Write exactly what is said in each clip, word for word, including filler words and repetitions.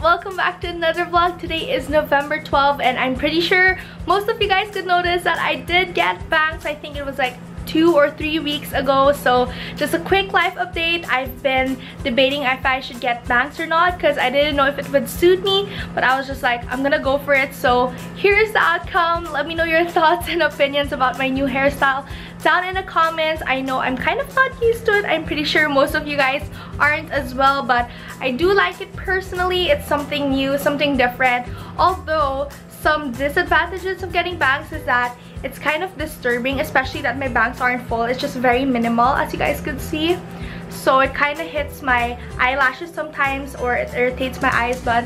welcome back to another vlog. Today is November twelfth and I'm pretty sure most of you guys could notice that I did get bangs. I think it was like two or three weeks ago. So just a quick life update. I've been debating if I should get bangs or not because I didn't know if it would suit me, but I was just like, I'm gonna go for it. So here's the outcome. Let me know your thoughts and opinions about my new hairstyle down in the comments. I know I'm kind of not used to it. I'm pretty sure most of you guys aren't as well, but I do like it personally. It's something new, something different. Although some disadvantages of getting bangs is that it's kind of disturbing, especially that my bangs aren't full. It's just very minimal, as you guys could see. So it kind of hits my eyelashes sometimes, or it irritates my eyes, but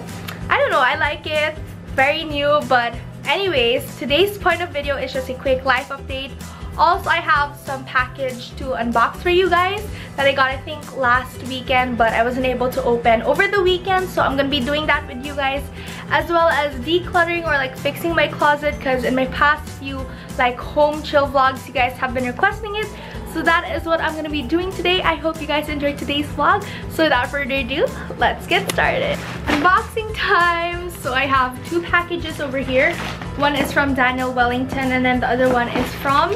I don't know, I like it. Very new, but anyways, today's point of video is just a quick life update. Also, I have some package to unbox for you guys that I got, I think, last weekend, but I wasn't able to open over the weekend, so I'm gonna be doing that with you guys, as well as decluttering or like fixing my closet, because in my past few like home chill vlogs you guys have been requesting it. So that is what I'm gonna be doing today. I hope you guys enjoyed today's vlog. So without further ado, let's get started. Unboxing time. So I have two packages over here. One is from Daniel Wellington and then the other one is from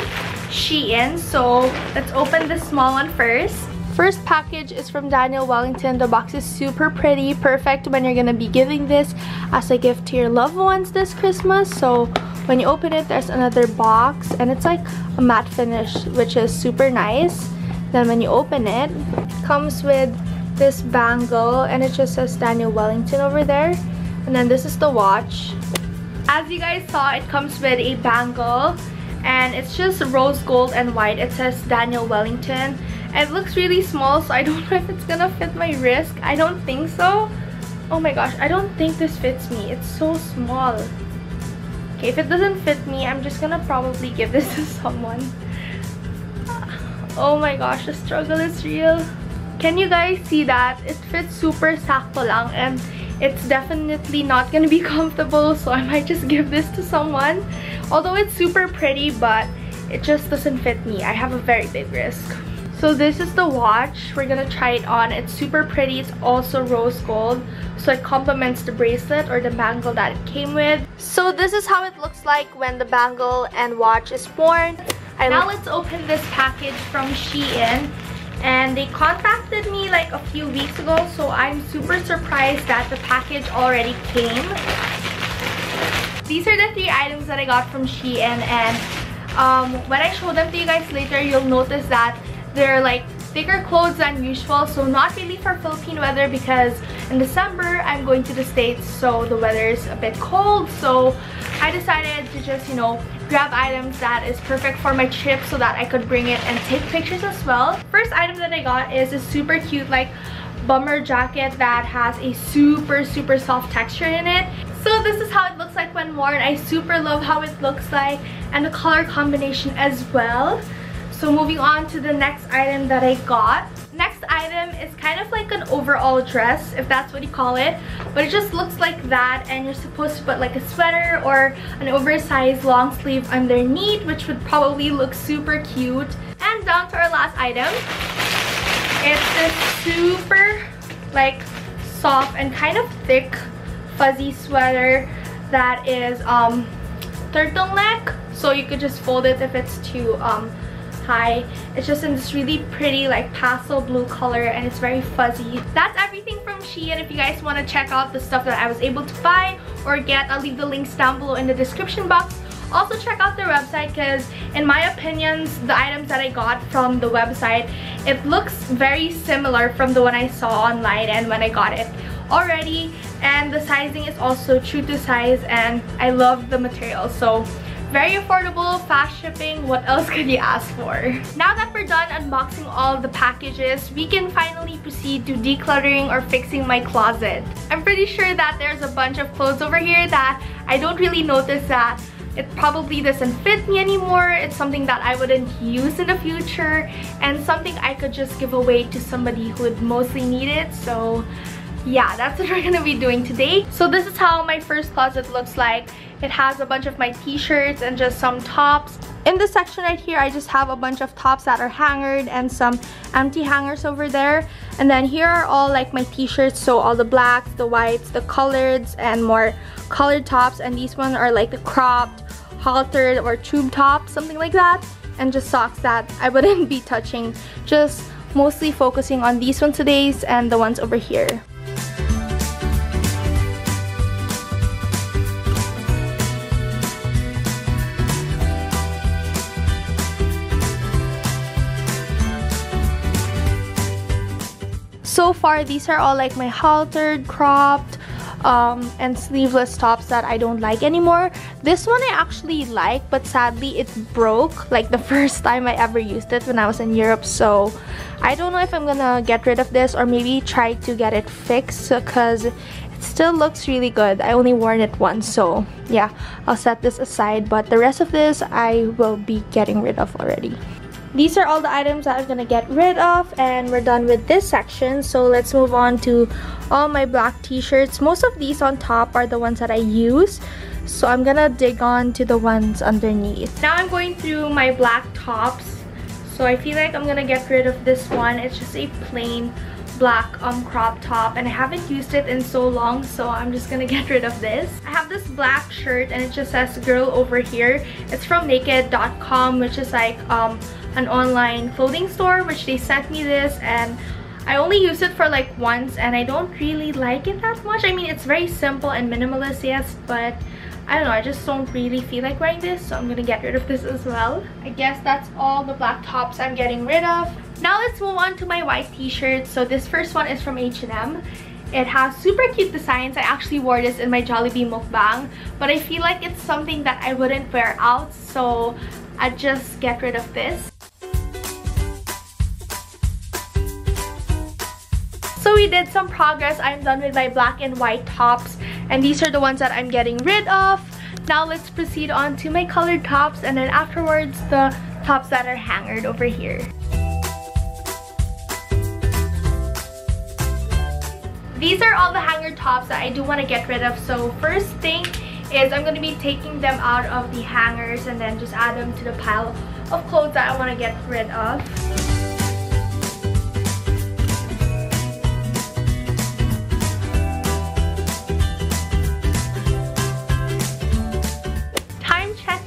Shein. So let's open the small one first. First package is from Daniel Wellington. The box is super pretty, perfect when you're gonna be giving this as a gift to your loved ones this Christmas. So when you open it, there's another box and it's like a matte finish, which is super nice. Then when you open it, it comes with this bangle and it just says Daniel Wellington over there. And then this is the watch. As you guys saw, it comes with a bangle and it's just rose gold and white. It says Daniel Wellington. It looks really small, so I don't know if it's gonna fit my wrist. I don't think so. Oh my gosh, I don't think this fits me. It's so small. Okay, if it doesn't fit me, I'm just gonna probably give this to someone. Oh my gosh, the struggle is real. Can you guys see that? It fits super sakto lang and it's definitely not gonna be comfortable, so I might just give this to someone. Although it's super pretty, but it just doesn't fit me. I have a very big wrist. So this is the watch. We're gonna try it on. It's super pretty. It's also rose gold, so it complements the bracelet or the bangle that it came with. So this is how it looks like when the bangle and watch is worn. I now let's open this package from Shein. And they contacted me like a few weeks ago, so I'm super surprised that the package already came. These are the three items that I got from Shein, and um, when I show them to you guys later, you'll notice that they're like thicker clothes than usual, so not really for Philippine weather because in December I'm going to the States, so the weather is a bit cold. So I decided to just, you know, grab items that is perfect for my trip so that I could bring it and take pictures as well. First item that I got is a super cute like bomber jacket that has a super super soft texture in it. So this is how it looks like when worn. I super love how it looks like and the color combination as well. So moving on to the next item that I got. Next item is kind of like an overall dress, if that's what you call it. But it just looks like that and you're supposed to put like a sweater or an oversized long sleeve underneath, which would probably look super cute. And down to our last item. It's this super like soft and kind of thick fuzzy sweater that is um, turtleneck. So you could just fold it if it's too um, high. It's just in this really pretty like pastel blue color and it's very fuzzy. That's everything from Shein. If you guys want to check out the stuff that I was able to buy or get, I'll leave the links down below in the description box. Also check out their website because in my opinions, the items that I got from the website, it looks very similar from the one I saw online and when I got it already. And the sizing is also true to size and I love the material. So very affordable, fast shipping, what else could you ask for? Now that we're done unboxing all the packages, we can finally proceed to decluttering or fixing my closet. I'm pretty sure that there's a bunch of clothes over here that I don't really notice that it probably doesn't fit me anymore. It's something that I wouldn't use in the future and something I could just give away to somebody who would mostly need it. So yeah, that's what we're gonna be doing today. So this is how my first closet looks like. It has a bunch of my t-shirts and just some tops. In this section right here, I just have a bunch of tops that are hangered and some empty hangers over there. And then here are all like my t-shirts, so all the blacks, the whites, the coloreds, and more colored tops. And these ones are like the cropped, haltered, or tube tops, something like that. And just socks that I wouldn't be touching. Just mostly focusing on these ones today and the ones over here. So far, these are all like my haltered, cropped, um, and sleeveless tops that I don't like anymore. This one I actually like, but sadly it broke like the first time I ever used it when I was in Europe. So I don't know if I'm gonna get rid of this or maybe try to get it fixed because it still looks really good. I only worn it once, so yeah, I'll set this aside. But the rest of this I will be getting rid of already. These are all the items that I'm gonna get rid of, and we're done with this section. So let's move on to all my black t-shirts. Most of these on top are the ones that I use, so I'm gonna dig on to the ones underneath. Now I'm going through my black tops. So I feel like I'm gonna get rid of this one. It's just a plain black um crop top and I haven't used it in so long, so I'm just gonna get rid of this. I have this black shirt and it just says girl over here. It's from naked dot com, which is like um an online clothing store, which they sent me this, and I only used it for like once and I don't really like it that much. I mean, it's very simple and minimalist, yes, but I don't know, I just don't really feel like wearing this, so I'm gonna get rid of this as well. I guess that's all the black tops I'm getting rid of. Now let's move on to my white t-shirts. So this first one is from H and M. It has super cute designs. I actually wore this in my Jollibee mukbang, but I feel like it's something that I wouldn't wear out, so I just get rid of this. So we did some progress. I'm done with my black and white tops, and these are the ones that I'm getting rid of. Now let's proceed on to my colored tops, and then afterwards the tops that are hangered over here. These are all the hangered tops that I do want to get rid of. So first thing is I'm going to be taking them out of the hangers and then just add them to the pile of clothes that I want to get rid of.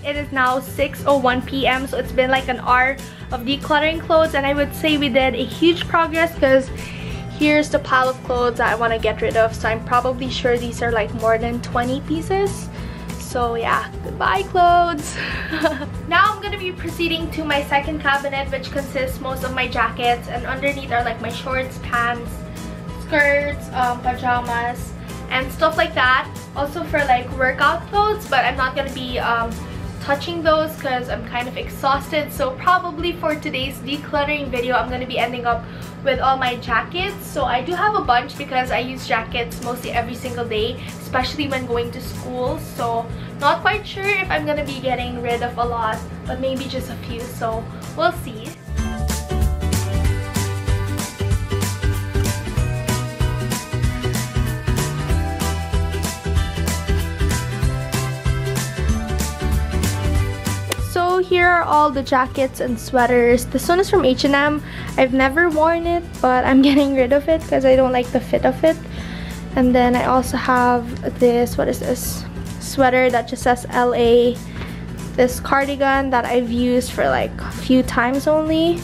It is now six oh one p m so it's been like an hour of decluttering clothes, and I would say we did a huge progress because here's the pile of clothes that I want to get rid of. So I'm probably sure these are like more than twenty pieces. So yeah, goodbye clothes. Now I'm going to be proceeding to my second cabinet, which consists most of my jackets, and underneath are like my shorts, pants, skirts, um, pajamas, and stuff like that. Also for like workout clothes, but I'm not going to be um, touching those because I'm kind of exhausted. So probably for today's decluttering video, I'm going to be ending up with all my jackets. So I do have a bunch because I use jackets mostly every single day, especially when going to school. So not quite sure if I'm going to be getting rid of a lot, but maybe just a few. So we'll see. Here are all the jackets and sweaters. This one is from H and M. I've never worn it, but I'm getting rid of it because I don't like the fit of it. And then I also have this, what is this? Sweater that just says L A. This cardigan that I've used for like a few times only.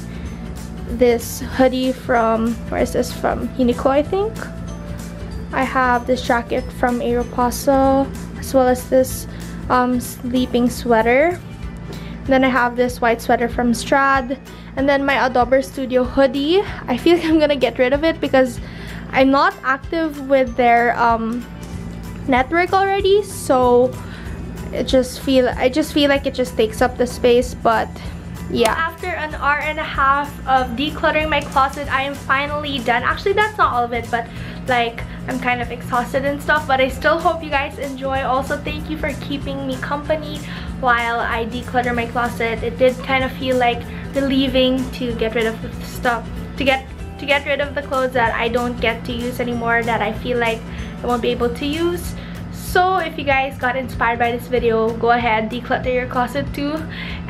This hoodie from, where is this from? Uniqlo, I think. I have this jacket from Aero Paso, as well as this um, sleeping sweater. Then I have this white sweater from Strad, and then my Adobe Studio hoodie. I feel like I'm gonna get rid of it because I'm not active with their um, network already, so it just feel I just feel like it just takes up the space. But yeah, after an hour and a half of decluttering my closet, I am finally done. Actually, that's not all of it, but like I'm kind of exhausted and stuff, but I still hope you guys enjoy. Also, thank you for keeping me company while I declutter my closet. It did kind of feel like relieving to get rid of the stuff, to get to get rid of the clothes that I don't get to use anymore, that I feel like I won't be able to use. So if you guys got inspired by this video, go ahead, declutter your closet too.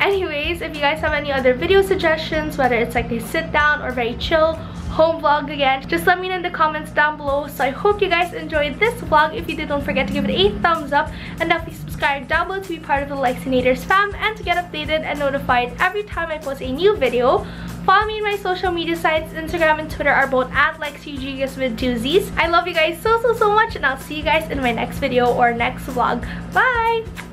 Anyways, if you guys have any other video suggestions, whether it's like a sit down or very chill home vlog again, just let me know in the comments down below. So I hope you guys enjoyed this vlog. If you did, don't forget to give it a thumbs up and definitely subscribe down below to be part of the Lexinators fam and to get updated and notified every time I post a new video. Follow me on my social media sites. Instagram and Twitter are both at LexyGusWithDoozies. I love you guys so, so, so much, and I'll see you guys in my next video or next vlog. Bye!